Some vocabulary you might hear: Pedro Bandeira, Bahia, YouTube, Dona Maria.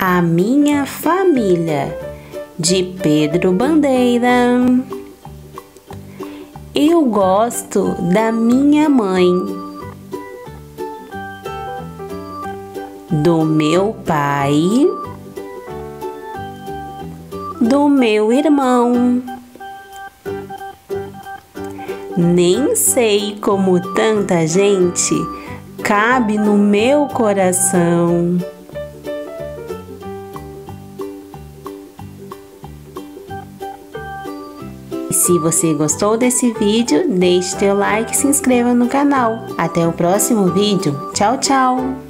A Minha Família, de Pedro Bandeira. Eu gosto da minha mãe, do meu pai, do meu irmão. Nem sei como tanta gente cabe no meu coração. Se você gostou desse vídeo, deixe seu like e se inscreva no canal. Até o próximo vídeo. Tchau, tchau!